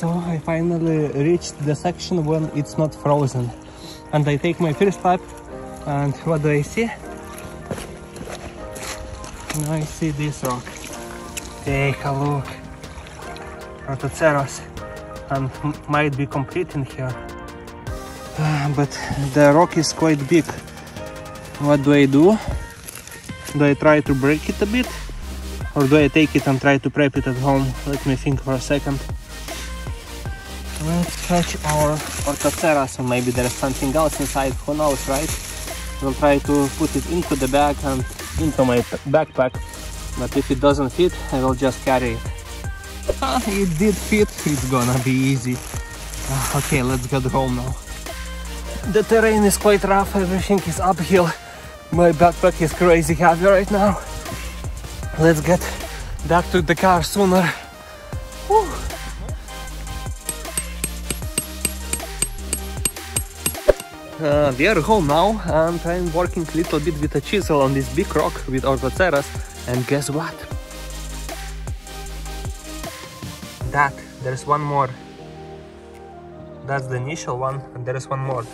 So I finally reached the section when it's not frozen, and I take my first lap, and what do I see? Now I see this rock. Take a look. Orthoceras, and might be complete in here, but the rock is quite big. What do I do? Do I try to break it a bit, or do I take it and try to prep it at home? Let me think for a second. Let's catch our Orthoceras, or maybe there's something else inside, who knows, right? We'll try to put it into the bag and into my backpack, but if it doesn't fit, I will just carry it. It did fit, it's gonna be easy. Okay, let's get home now. The terrain is quite rough, everything is uphill. My backpack is crazy heavy right now. Let's get back to the car sooner. Woo. We are home now, and I'm working a little bit with a chisel on this big rock with Orthoceras, and guess what? That, there's one more. That's the initial one, and there's one more.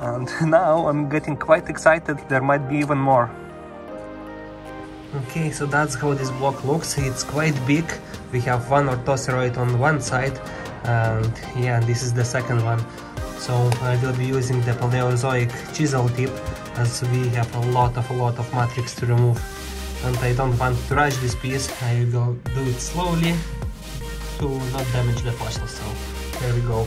And now I'm getting quite excited, there might be even more. Okay, so that's how this block looks, it's quite big. We have one orthoceroid on one side, and yeah, this is the second one. So I will be using the Paleozoic chisel tip, as we have a lot of matrix to remove. And I don't want to rush this piece, I will do it slowly to not damage the fossil, so there we go.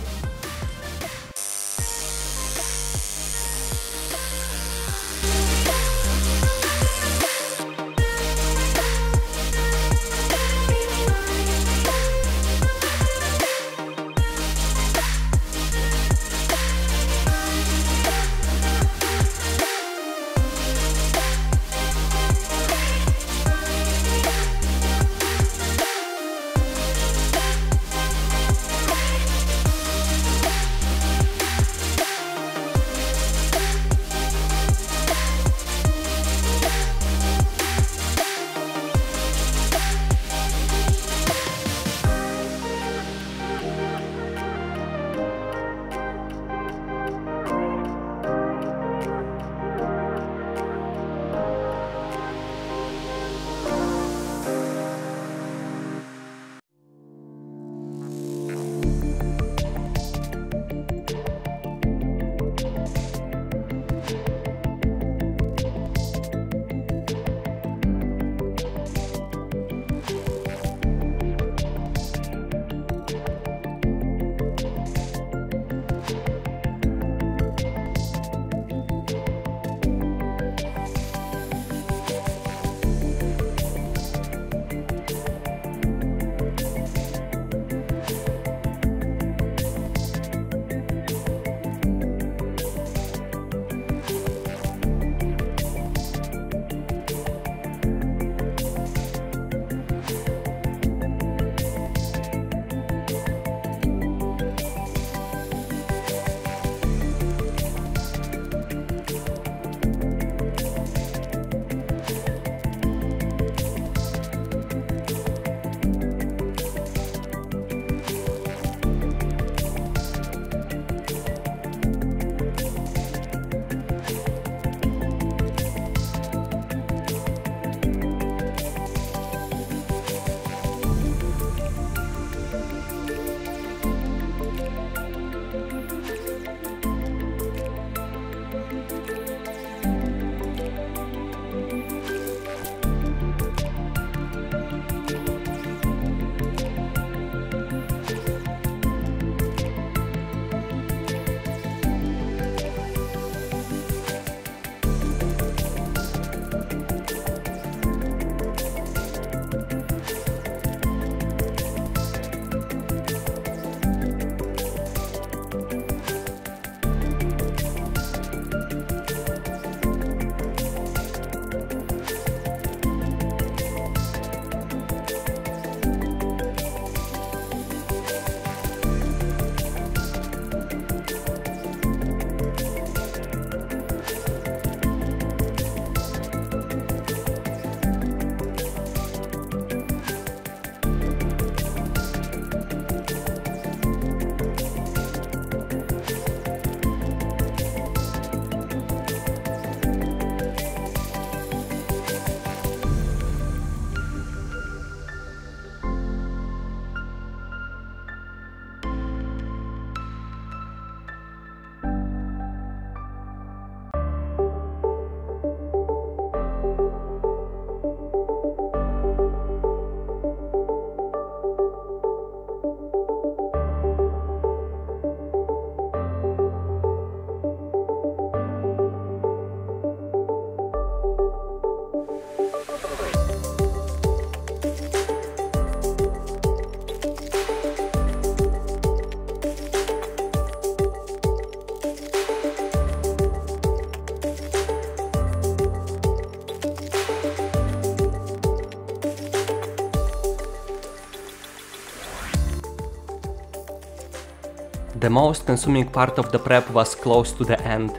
The most consuming part of the prep was close to the end.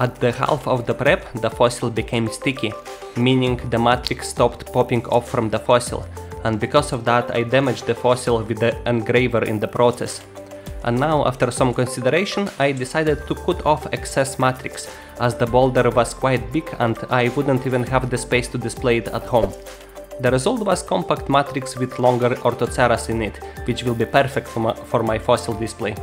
At the half of the prep, the fossil became sticky, meaning the matrix stopped popping off from the fossil, and because of that I damaged the fossil with the engraver in the process. And now, after some consideration, I decided to cut off excess matrix, as the boulder was quite big and I wouldn't even have the space to display it at home. The result was compact matrix with longer Orthoceras in it, which will be perfect for my fossil display.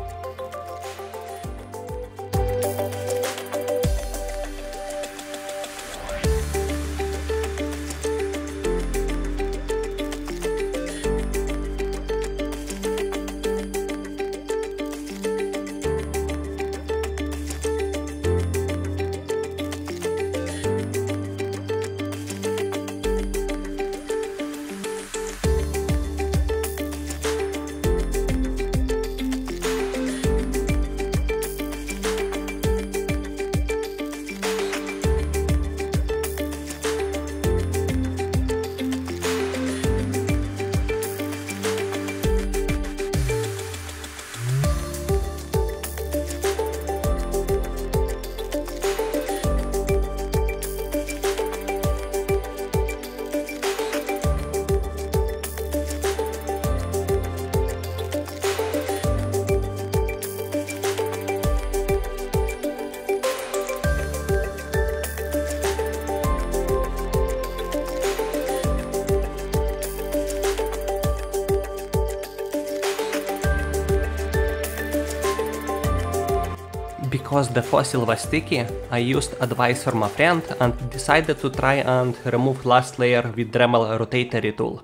Because the fossil was sticky, I used advice from a friend and decided to try and remove last layer with Dremel rotatory tool.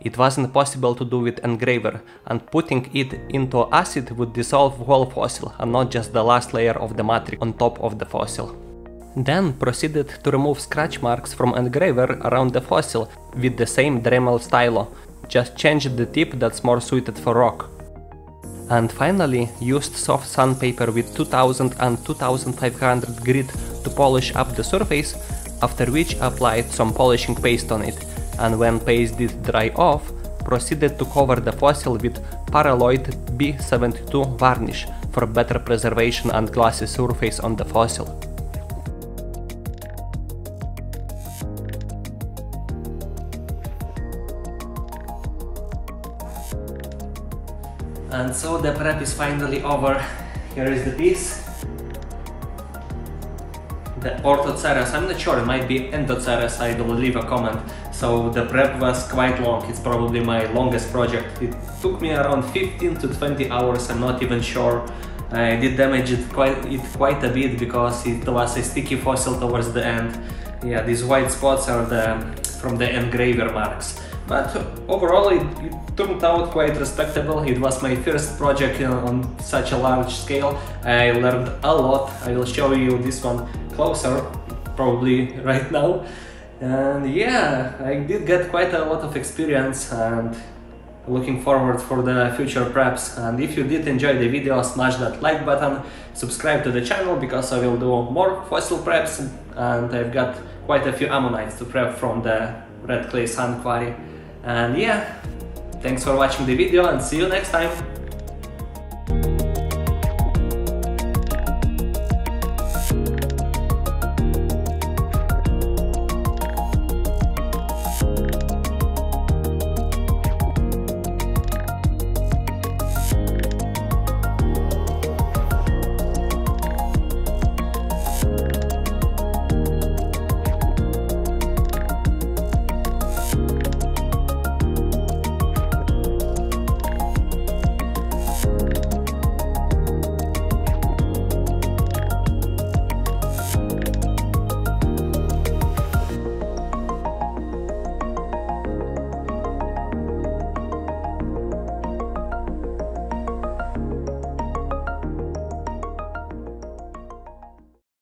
It wasn't possible to do with engraver, and putting it into acid would dissolve whole fossil and not just the last layer of the matrix on top of the fossil. Then proceeded to remove scratch marks from engraver around the fossil with the same Dremel stylo, just changed the tip that's more suited for rock. And finally, used soft sandpaper with 2000 and 2500 grit to polish up the surface, after which applied some polishing paste on it, and when paste did dry off, proceeded to cover the fossil with Paraloid B72 varnish for better preservation and glassy surface on the fossil. And so the prep is finally over. Here is the piece. The Orthoceras, I'm not sure, it might be Endoceras, I will leave a comment. So the prep was quite long, it's probably my longest project. It took me around 15 to 20 hours, I'm not even sure. I did damage it quite a bit because it was a sticky fossil towards the end. Yeah, these white spots are from the engraver marks. But overall it turned out quite respectable. It was my first project on such a large scale. I learned a lot. I will show you this one closer, probably right now. And yeah, I did get quite a lot of experience and looking forward for the future preps. And if you did enjoy the video, smash that like button, subscribe to the channel because I will do more fossil preps, and I've got quite a few ammonites to prep from the Red Clay Sand Quarry. And yeah, thanks for watching the video and see you next time!